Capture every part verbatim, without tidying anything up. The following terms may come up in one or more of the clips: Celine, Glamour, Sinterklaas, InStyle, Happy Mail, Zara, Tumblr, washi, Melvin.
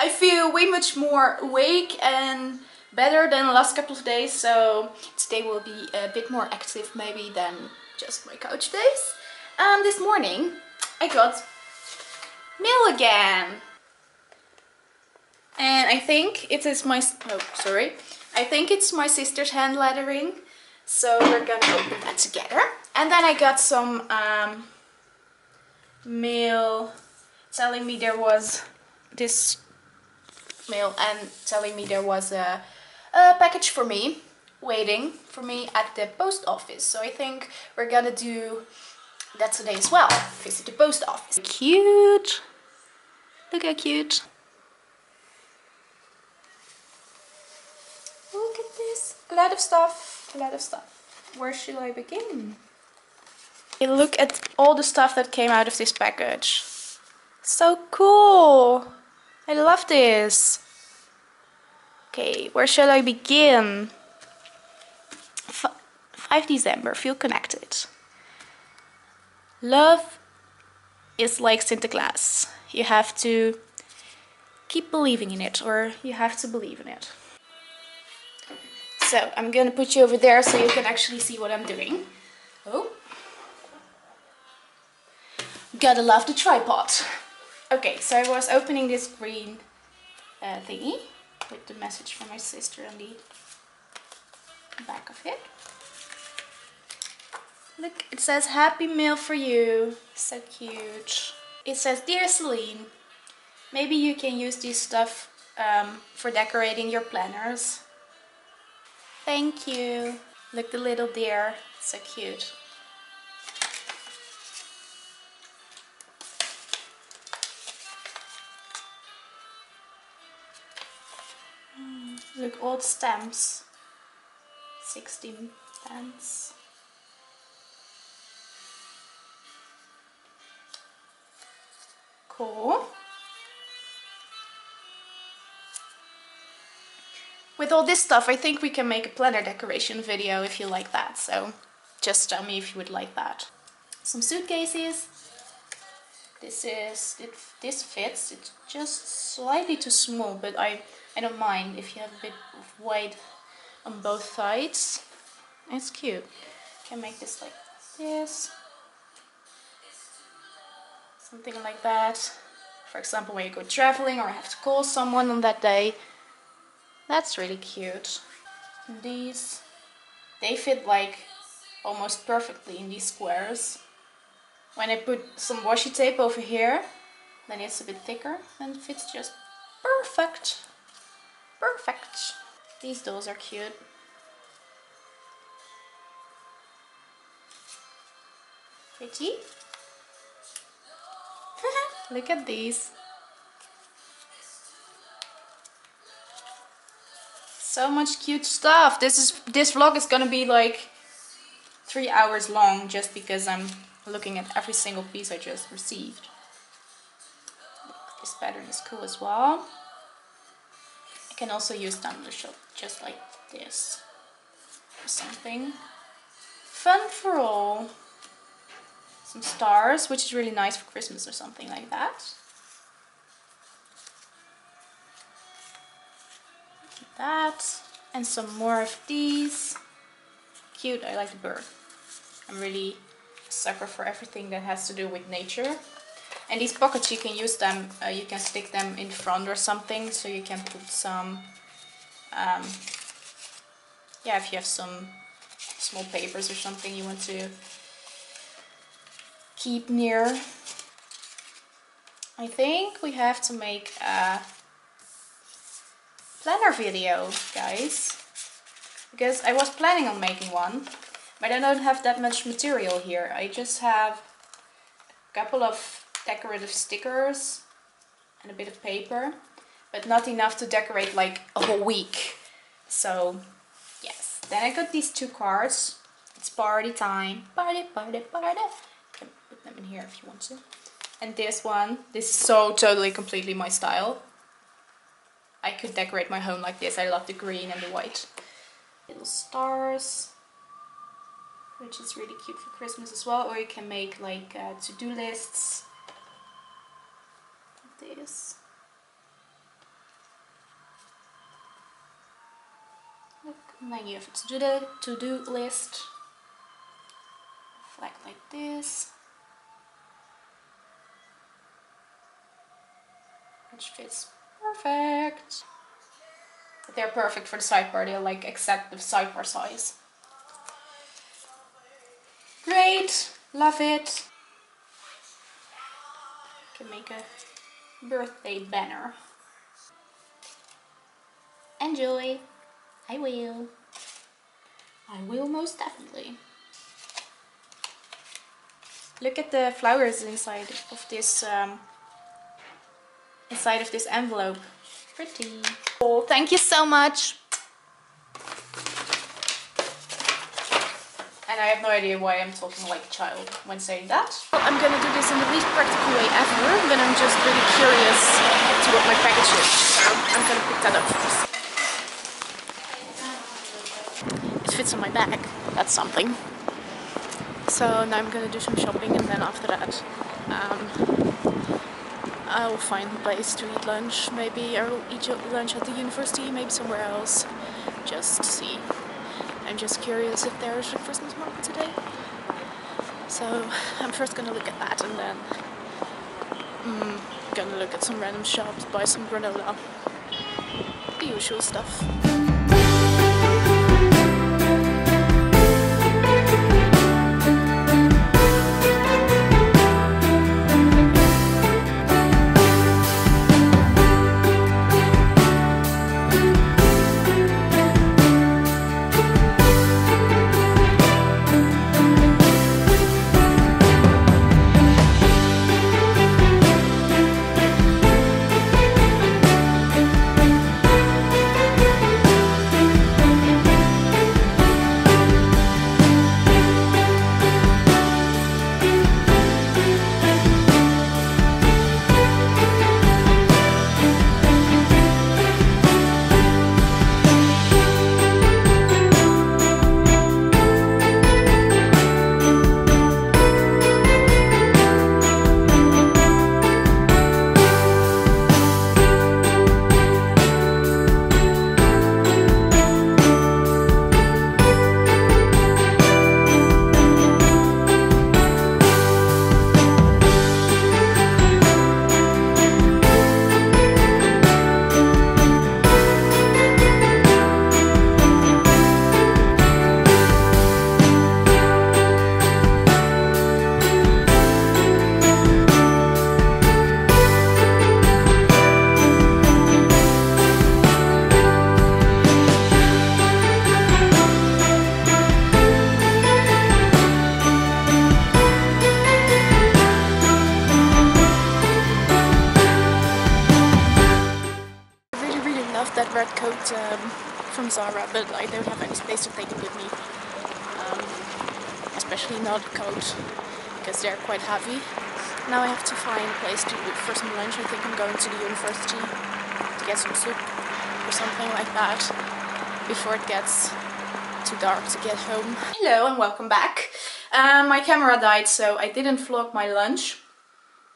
I feel way much more awake and better than the last couple of days, so today will be a bit more active maybe than just my couch days. And this morning I got mail again. And I think it is my... oh, sorry. I think it's my sister's hand lettering. So we're gonna open that together. And then I got some um, mail telling me there was this mail and telling me there was a, a package for me waiting for me at the post office. So I think we're gonna do that today as well. Visit the post office. Cute! Look how cute! Look at this. A lot of stuff. A lot of stuff. Where should I begin? Look at all the stuff that came out of this package. So cool! I love this. Okay, where shall I begin? five December, feel connected. Love is like Sinterklaas. You have to keep believing in it, or you have to believe in it. So I'm gonna put you over there so you can actually see what I'm doing. Oh, gotta love the tripod. Okay, so I was opening this green uh, thingy with the message from my sister on the back of it. Look, it says happy mail for you. So cute. It says dear Celine, maybe you can use this stuff um, for decorating your planners. Thank you. Look, the little deer. So cute. Mm, look, old stamps. sixteen pence. Cool. With all this stuff, I think we can make a planner decoration video if you like that, so just tell me if you would like that. Some suitcases. This is, it, this fits, it's just slightly too small, but I, I don't mind if you have a bit of weight on both sides. It's cute. You can make this like this. Something like that. For example, when you go traveling or have to call someone on that day. That's really cute. And these, they fit like almost perfectly in these squares. When I put some washi tape over here, then it's a bit thicker and it fits just perfect. Perfect. These dolls are cute. Pretty. Look at these. So much cute stuff. This is this vlog is gonna be like three hours long just because I'm looking at every single piece I just received. This pattern is cool as well. I can also use Tumblr shop just like this or something. Fun for all. Some stars, which is really nice for Christmas or something like that. That and some more of these. Cute, I like the bird. I'm really a sucker for everything that has to do with nature. And these pockets, you can use them, uh, you can stick them in front or something, so you can put some um, yeah, if you have some small papers or something you want to keep near. I think we have to make a planner video, guys, because I was planning on making one, but I don't have that much material here. I just have a couple of decorative stickers and a bit of paper, but not enough to decorate like a whole week. So yes, then I got these two cards. It's party time, party, party, party. You can put them in here if you want to. And this one, this is so totally completely my style. I could decorate my home like this. I love the green and the white. Little stars, which is really cute for Christmas as well. Or you can make like uh, to-do lists. Like this. Then you have to do the to-do list, flag like this, which fits perfect. They're perfect for the sidebar, they're like exact the sidebar size. Great, love it. Can make a birthday banner. Enjoy. I will. I will most definitely. Look at the flowers inside of this um, inside of this envelope. Pretty. Oh, thank you so much. And I have no idea why I'm talking like a child when saying that. Well, I'm gonna do this in the least practical way ever, but I'm just really curious to what my package is, so I'm gonna pick that up first. It fits in my bag, that's something. So now I'm gonna do some shopping, and then after that um, I will find a place to eat lunch. Maybe I will eat lunch at the university, maybe somewhere else. Just see. I'm just curious if there is a Christmas market today. So I'm first gonna look at that, and then I'm gonna look at some random shops, buy some granola. The usual stuff. That red coat um, from Zara, but I don't have any space that they can give me, um, especially not a coat, because they're quite heavy. Now I have to find a place to eat for some lunch. I think I'm going to the university to get some soup or something like that before it gets too dark to get home. Hello and welcome back. Um, my camera died, so I didn't vlog my lunch,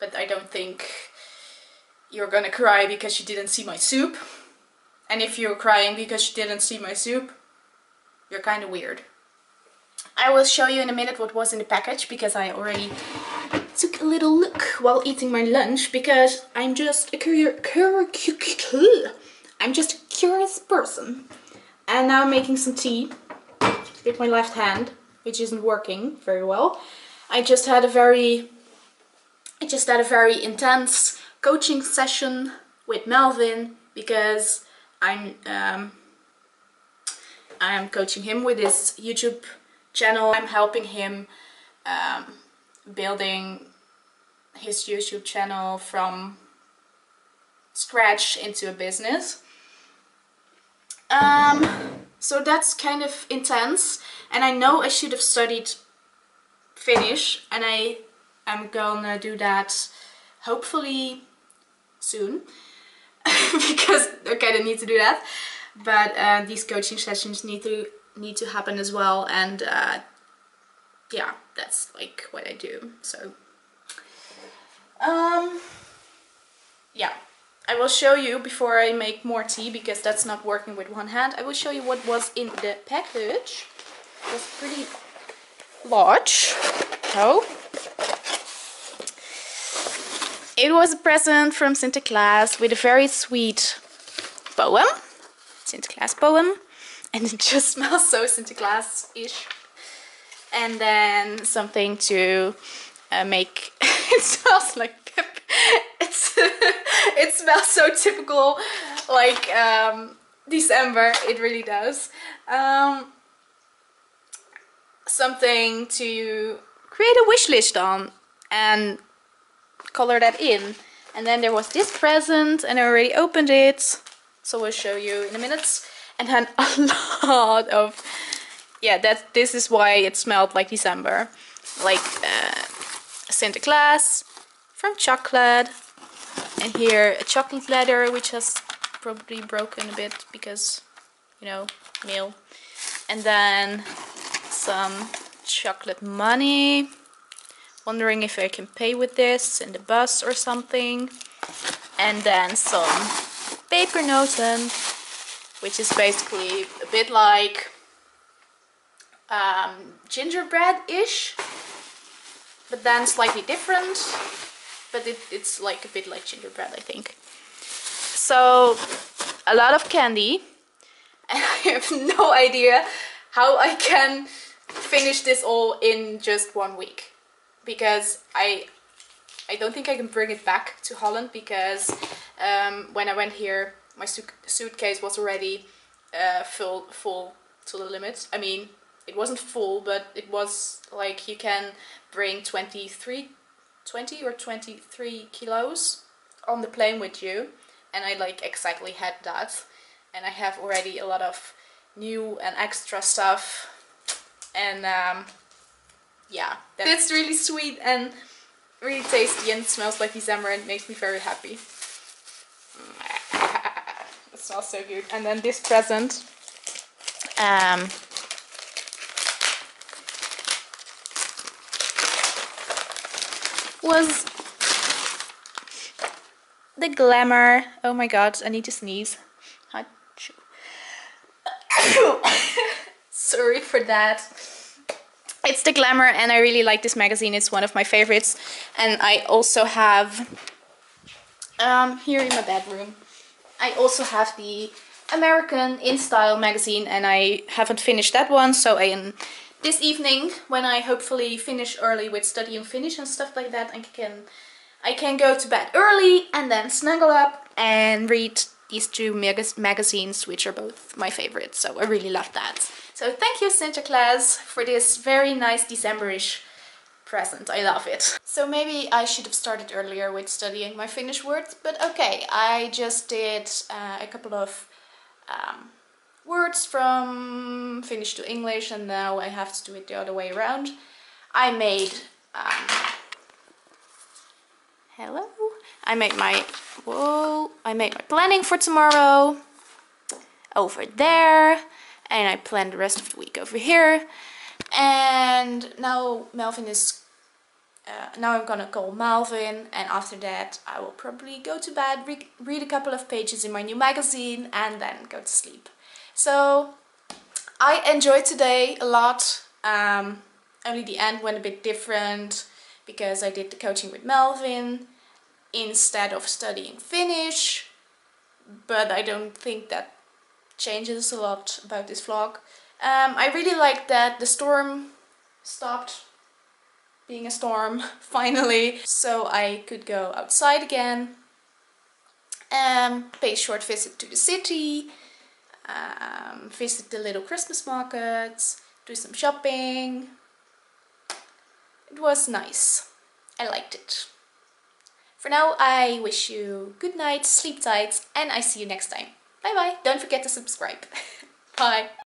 but I don't think you're gonna cry because you didn't see my soup. And if you're crying because you didn't see my soup, you're kind of weird. I will show you in a minute what was in the package, because I already took a little look while eating my lunch, because I'm just a curious, I'm just a curious person. And now I'm making some tea with my left hand, which isn't working very well. I just had a very, I just had a very intense coaching session with Melvin, because I'm um, I'm coaching him with his YouTube channel. I'm helping him um, building his YouTube channel from scratch into a business. Um, so that's kind of intense, and I know I should have studied Finnish, and I am gonna do that hopefully soon. Because okay, I need to do that, but uh, these coaching sessions need to need to happen as well, and uh, yeah, that's like what I do. So um, yeah, I will show you, before I make more tea, because that's not working with one hand, I will show you what was in the package. It was pretty large. Oh. It was a present from Sinterklaas with a very sweet poem. Sinterklaas poem. And it just smells so Sinterklaas-ish. And then something to uh, make... It smells like pep. It's it smells so typical, like um, December. It really does. Um, something to create a wish list on and color that in. And then there was this present, and I already opened it, so we'll show you in a minute. And then a lot of yeah. That this is why it smelled like December, like uh, Sinterklaas. From chocolate, and here a chocolate letter which has probably broken a bit because, you know, mail, and then some chocolate money. Wondering if I can pay with this in the bus or something, and then some papernoten, which is basically a bit like um, gingerbread-ish, but then slightly different. But it, it's like a bit like gingerbread, I think. So, a lot of candy. And I have no idea how I can finish this all in just one week. Because I I don't think I can bring it back to Holland. Because um, when I went here, my su suitcase was already uh, full, full to the limit. I mean, it wasn't full, but it was like you can bring twenty-three... twenty or twenty-three kilos on the plane with you, and I like exactly had that, and I have already a lot of new and extra stuff, and um, yeah, that's really sweet and really tasty and smells like December and makes me very happy. It smells so good. And then this present, um, was the Glamour. Oh my god, I need to sneeze. Sorry for that. It's the Glamour, and I really like this magazine. It's one of my favorites, and I also have um, here in my bedroom, I also have the American InStyle magazine, and I haven't finished that one, so I am this evening, when I hopefully finish early with study and finish and stuff like that, I can I can go to bed early and then snuggle up and read these two mag magazines, which are both my favorites. So I really love that. So thank you, Sinterklaas, for this very nice Decemberish present. I love it. So maybe I should have started earlier with studying my Finnish words, but okay, I just did uh, a couple of Um, words from Finnish to English, and now I have to do it the other way around. I made um, hello I made my whoa I made my planning for tomorrow over there, and I planned the rest of the week over here, and now Melvin is uh, now I'm gonna call Melvin, and after that I will probably go to bed, re read a couple of pages in my new magazine, and then go to sleep. So, I enjoyed today a lot, um, only the end went a bit different because I did the coaching with Melvin instead of studying Finnish, but I don't think that changes a lot about this vlog. Um, I really liked that the storm stopped being a storm, finally, so I could go outside again, um, pay a short visit to the city, Um, visit the little Christmas markets, do some shopping. It was nice. I liked it. For now, I wish you good night, sleep tight, and I see you next time. Bye bye. Don't forget to subscribe. Bye.